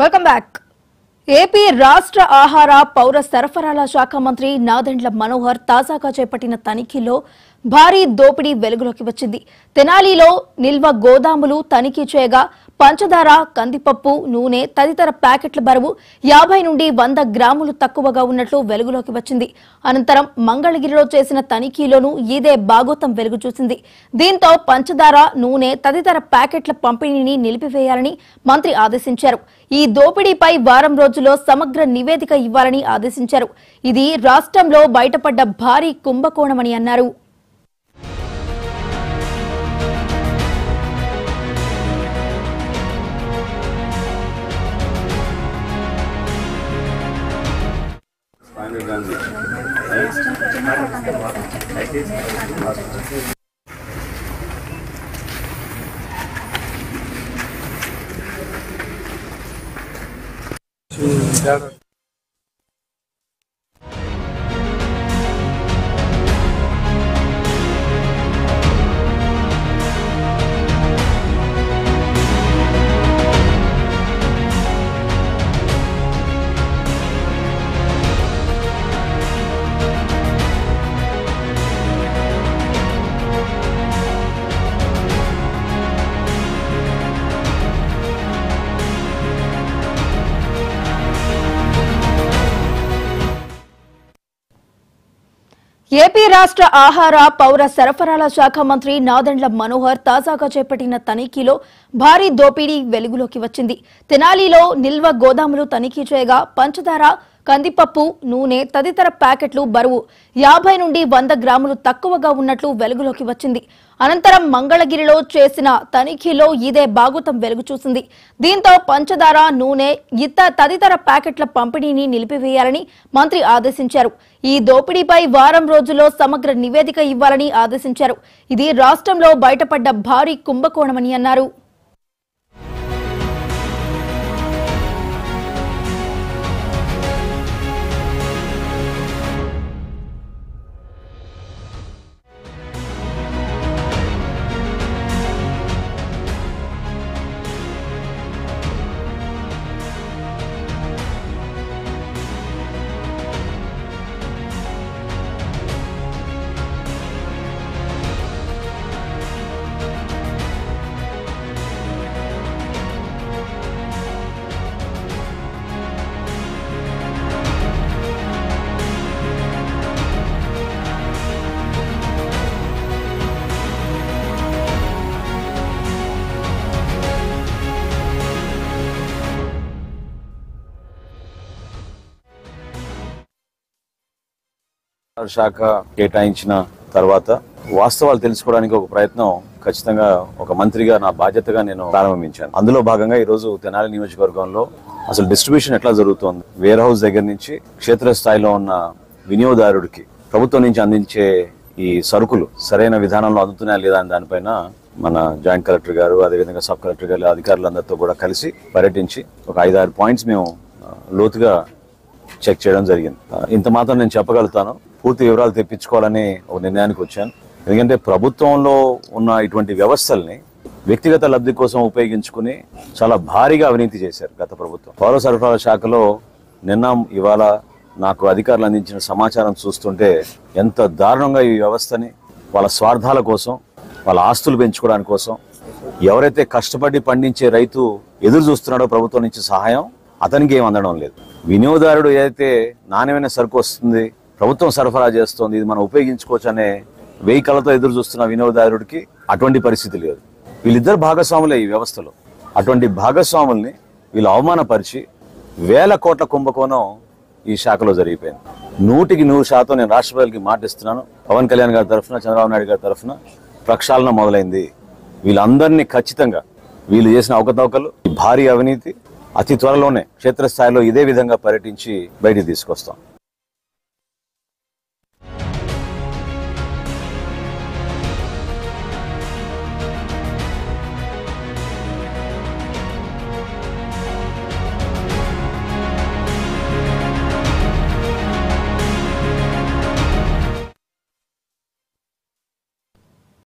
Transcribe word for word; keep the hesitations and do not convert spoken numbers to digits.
Welcome back. AP రాష్ట్ర ఆహార పౌర సరఫరాల శాఖ మంత్రి నాదెండ్ల మనోహర్ తాజాగా చేపట్టిన తనిఖీలో భారీ దోపిడీ వెలుగులోకి వచ్చింది. తెనాలిలో నిల్వ గోదాములు తనిఖీ చేయగా పంచదార, కందిపప్పు, నూనె తదితర ప్యాకెట్ల బరువు యాభై నుండి వంద గ్రాములు తక్కువగా ఉన్నట్లు వెలుగులోకి వచ్చింది. అనంతరం మంగళగిరిలో చేసిన తనిఖీలోనూ ఇదే బాగోతం వెలుగు చూసింది. దీంతో పంచదార, నూనె తదితర ప్యాకెట్ల పంపిణీని నిలిపివేయాలని మంత్రి ఆదేశించారు. ఈ దోపిడీపై వారం రోజుల్లో సమగ్ర నివేదిక ఇవ్వాలని ఆదేశించారు. ఇది రాష్ట్రంలో బయటపడ్డ భారీ కుంభకోణమని అన్నారు. Gracias. ఏపీ రాష్ట్ర ఆహార పౌర సరఫరాల శాఖ మంత్రి నాదెండ్ల మనోహర్ తాజాగా చేపట్టిన తనిఖీలో భారీ దోపిడీ వెలుగులోకి వచ్చింది. తెనాలిలో నిల్వ గోదాములు తనిఖీ చేయగా పంచదార, కందిపప్పు, నూనె తదితర ప్యాకెట్లు బరువు యాభై నుండి వంద గ్రాములు తక్కువగా ఉన్నట్లు వెలుగులోకి వచ్చింది. అనంతరం మంగళగిరిలో చేసిన తనిఖీలో ఇదే బాగుతం వెలుగు చూసింది. దీంతో పంచదార, నూనె ఇత తదితర ప్యాకెట్ల పంపిణీని నిలిపివేయాలని మంత్రి ఆదేశించారు. ఈ దోపిడీపై వారం రోజుల్లో సమగ్ర నివేదిక ఇవ్వాలని ఆదేశించారు. ఇది రాష్ట్రంలో బయటపడ్డ భారీ కుంభకోణమని అన్నారు. శాఖ కేటాయించిన తర్వాత వాస్తవాలు తెలుసుకోవడానికి ఒక ప్రయత్నం ఖచ్చితంగా ఒక మంత్రిగా నా బాధ్యతగా నేను ప్రారంభించాను. అందులో భాగంగా ఈ రోజు తెనాలి నియోజకవర్గంలో అసలు డిస్ట్రిబ్యూషన్ ఎట్లా జరుగుతోంది, వేర్ హౌస్ దగ్గర నుంచి క్షేత్రస్థాయిలో ఉన్న వినియోగదారుడికి ప్రభుత్వం నుంచి అందించే ఈ సరుకులు సరైన విధానంలో అందుతున్నాయా లేదా అని దానిపైన మన జాయింట్ కలెక్టర్ గారు, అదేవిధంగా సబ్ కలెక్టర్ గారు, అధికారులందరితో కూడా కలిసి పర్యటించి ఒక ఐదారు పాయింట్స్ మేము లోతుగా చెక్ చేయడం జరిగింది. ఇంత మాత్రం నేను చెప్పగలుగుతాను. పూర్తి వివరాలు తెప్పించుకోవాలని ఒక నిర్ణయానికి వచ్చాను. ఎందుకంటే ప్రభుత్వంలో ఉన్న ఇటువంటి వ్యవస్థల్ని వ్యక్తిగత లబ్ధి కోసం ఉపయోగించుకుని చాలా భారీగా అవినీతి చేశారు గత ప్రభుత్వం. పౌర సరఫరాల శాఖలో నిన్న ఇవాళ నాకు అధికారులు అందించిన సమాచారం చూస్తుంటే ఎంత దారుణంగా ఈ వ్యవస్థని వాళ్ళ స్వార్థాల కోసం, వాళ్ళ ఆస్తులు పెంచుకోవడానికి కోసం, ఎవరైతే కష్టపడి పండించే రైతు ఎదురు చూస్తున్నాడో ప్రభుత్వం నుంచి సహాయం అతనికి ఏం అందడం లేదు. వినియోగదారుడు ఏదైతే నాణ్యమైన సరుకు వస్తుంది, ప్రభుత్వం సరఫరా చేస్తోంది, ఇది మనం ఉపయోగించుకోవచ్చు అనే వెయ్యి కళ్ళతో ఎదురు చూస్తున్న వినియోగదారుడికి అటువంటి పరిస్థితి లేదు. వీళ్ళిద్దరు భాగస్వాములే ఈ వ్యవస్థలో. అటువంటి భాగస్వాముల్ని వీళ్ళు అవమానపరిచి వేల కోట్ల కుంభకోణం ఈ శాఖలో జరిగిపోయింది. నూటికి నూరు శాతం నేను రాష్ట్రపతికి మాటిస్తున్నాను. పవన్ కళ్యాణ్ గారి తరఫున, చంద్రబాబు నాయుడు గారి తరఫున ప్రక్షాళన మొదలైంది. వీళ్ళందరినీ ఖచ్చితంగా వీళ్ళు చేసిన అవకతవకలు, భారీ అవినీతి అతి త్వరలోనే క్షేత్రస్థాయిలో ఇదే విధంగా పర్యటించి బయటికి తీసుకొస్తాం.